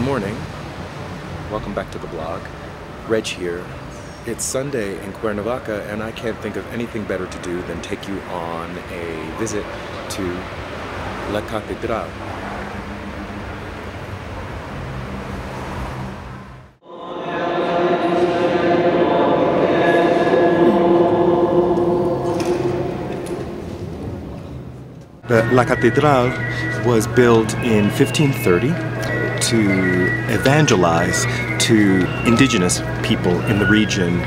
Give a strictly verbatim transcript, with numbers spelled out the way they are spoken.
Good morning. Welcome back to the blog. Reg here. It's Sunday in Cuernavaca, and I can't think of anything better to do than take you on a visit to La Catedral. The La Catedral was built in fifteen thirty to evangelize to indigenous people in the region.